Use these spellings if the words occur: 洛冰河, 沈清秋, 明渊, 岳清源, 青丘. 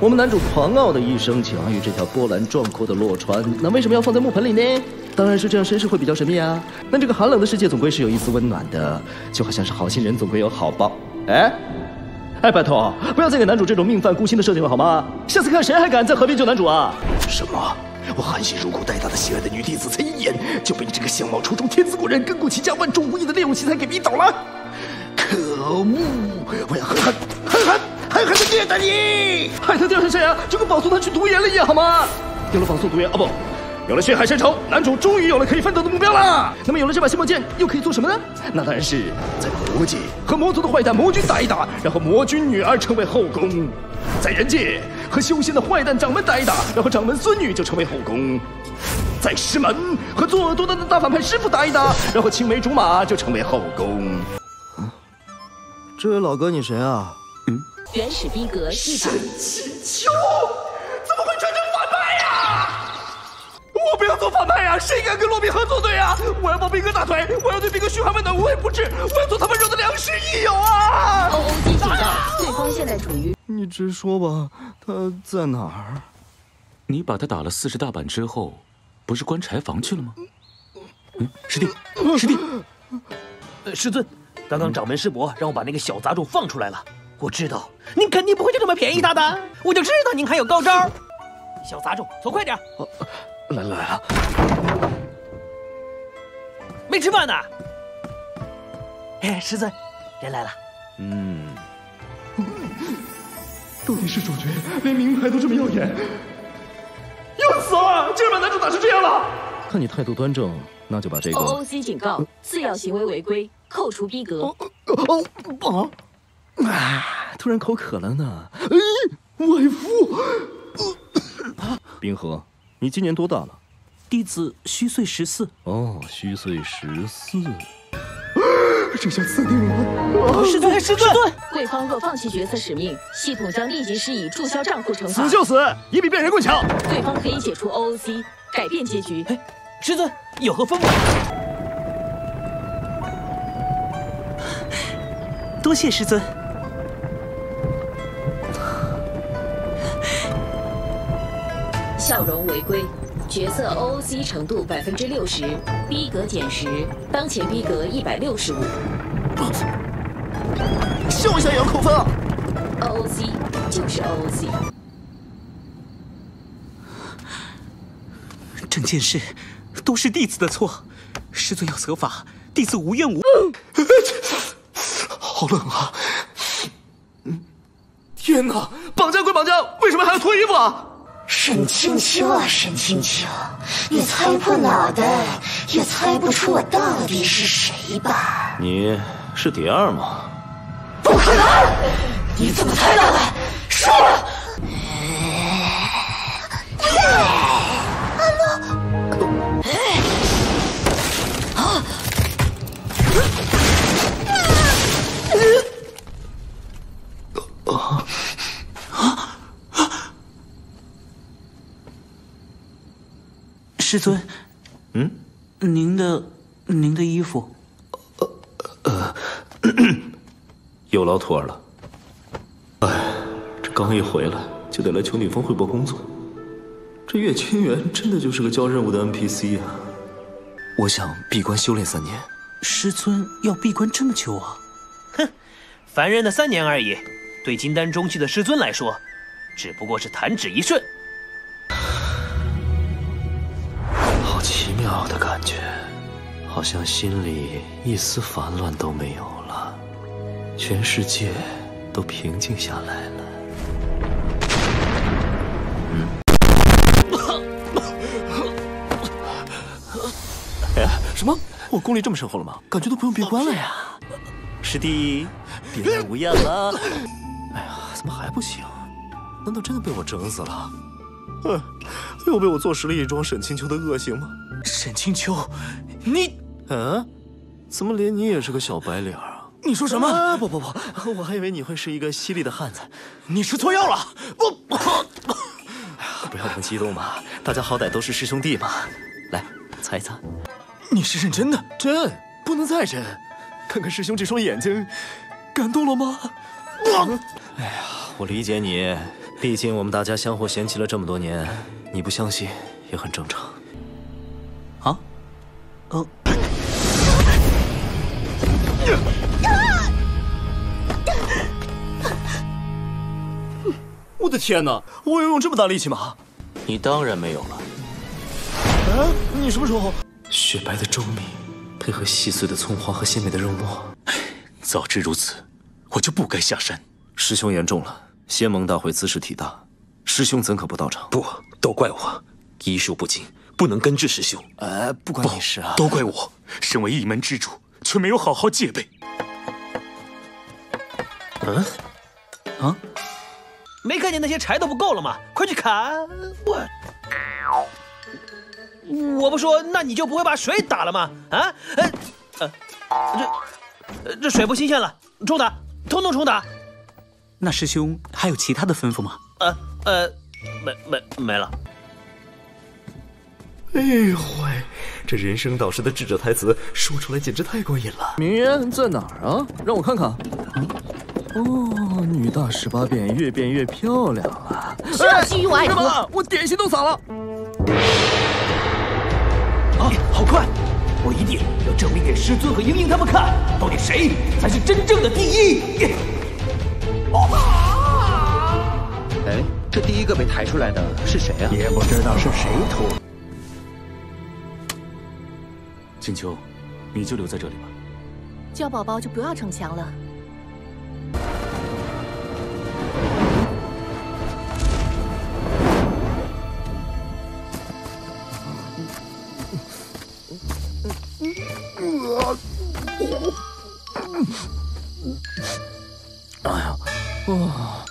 我们男主狂傲的一生，请安于这条波澜壮阔的洛川。那为什么要放在木盆里呢？当然是这样，绅士会比较神秘啊。那这个寒冷的世界总归是有一丝温暖的，就好像是好心人总归有好报。哎，拜托，不要再给男主这种命犯孤星的设定了好吗？下次看谁还敢在河边救男主啊？什么？我含辛茹苦带大他心爱的女弟子才一眼，就被你这个相貌出众、天资过人、根骨奇佳、万中无一的练武奇才给迷倒了！可恶！我要狠狠的虐待你！海特调查沈阳，就跟保送他去读研了一样好吗？有了保送读研，不，有了血海深仇，男主终于有了可以奋斗的目标了。那么有了这把新魔剑，又可以做什么呢？那当然是在魔界和魔族的坏蛋魔君打一打，然后魔君女儿成为后宫；在人界和修仙的坏蛋掌门打一打，然后掌门孙女就成为后宫；在师门和作恶多端的大反派师傅打一打，然后青梅竹马就成为后宫。这位老哥，你谁啊？原始逼格一百。神奇球，怎么会穿成反派呀？我不要做反派呀！谁敢跟洛冰河作对呀？我要抱冰哥大腿，我要对冰哥嘘寒问暖无微不至，我要做他温柔的良师益友啊！OOD警告，对方现在处于……你直说吧，他在哪儿？你把他打了40大板之后，不是关柴房去了吗？师弟，师尊，刚刚掌门师伯让我把那个小杂种放出来了。我知道您肯定不会就这么便宜他的，我就知道您还有高招。小杂种，走快点！来了，没吃饭呢。哎，师尊，人来了。到底是主角，连名牌都这么耀眼，又死了！竟然把男主打成这样了。看你态度端正，那就把这个。OOC 警告，次要行为违规，扣除逼格。突然口渴了呢。为父，冰河，你今年多大了？弟子虚岁14。哦，虚岁14，这下死定了！师尊，贵方若放弃角色使命，系统将立即施以注销账户惩罚。死就死，也比变人更强。对方可以解除 OOC， 改变结局。哎，师尊有何吩咐？多谢师尊。笑容违规，角色 OOC 程度60%，逼格减10，当前逼格165。笑一下也要扣分啊 ！OOC 就是 OOC。整件事都是弟子的错，师尊要责罚，弟子无怨无。好冷啊！天哪，绑架归绑架，为什么还要脱衣服啊？沈清秋啊，沈清秋，你猜破脑袋也猜不出我到底是谁吧？你是蝶儿吗？不可能！你怎么猜到的？说！师尊，您的衣服，有劳徒儿了。哎，这刚一回来就得来求女方汇报工作，这岳清源真的就是个交任务的 NPC 啊！我想闭关修炼3年。师尊要闭关这么久啊？哼，凡人的3年而已，对金丹中期的师尊来说，只不过是弹指一瞬。好奇妙的感觉，好像心里一丝烦乱都没有了，全世界都平静下来了。什么？我功力这么深厚了吗？感觉都不用闭关了呀！师弟，别来无恙了。哎呀，怎么还不行？难道真的被我整死了？又被我坐实了一桩沈清秋的恶行吗？沈清秋，你……怎么连你也是个小白脸啊？你说什么？不，我还以为你会是一个犀利的汉子。你吃错药了！我……哎呀，不要那么激动嘛，大家好歹都是师兄弟嘛。来，擦一擦。你是认真的？真，不能再真。看看师兄这双眼睛，感动了吗？哎呀，我理解你，毕竟我们大家相互嫌弃了这么多年，你不相信也很正常。啊？哦。 我的天哪！我有用这么大力气吗？你当然没有了。哎，你什么时候？雪白的粥米，配合细碎的葱花和鲜美的肉末。早知如此，我就不该下山。师兄言重了，仙盟大会姿势体大，师兄怎可不到场？不，都怪我医术不精，不能根治师兄。不关你事啊，都怪我。身为一门之主，却没有好好戒备。嗯？啊？ 没看见那些柴都不够了吗？快去砍！我不说，那你就不会把水打了吗？啊？这水不新鲜了，重打，通通重打。那师兄还有其他的吩咐吗？没了。哎呦喂，这人生导师的智者台词说出来简直太过瘾了。明渊在哪儿啊？让我看看。嗯 哦，女大十八变，越变越漂亮了。休要基于我爱喝，我点心都洒了。啊，好快！我一定要证明给师尊和莹莹他们看，到底谁才是真正的第一！哎，这第一个被抬出来的是谁啊？也不知道是谁偷。青丘，你就留在这里吧。娇宝宝就不要逞强了。 哎呀，哇！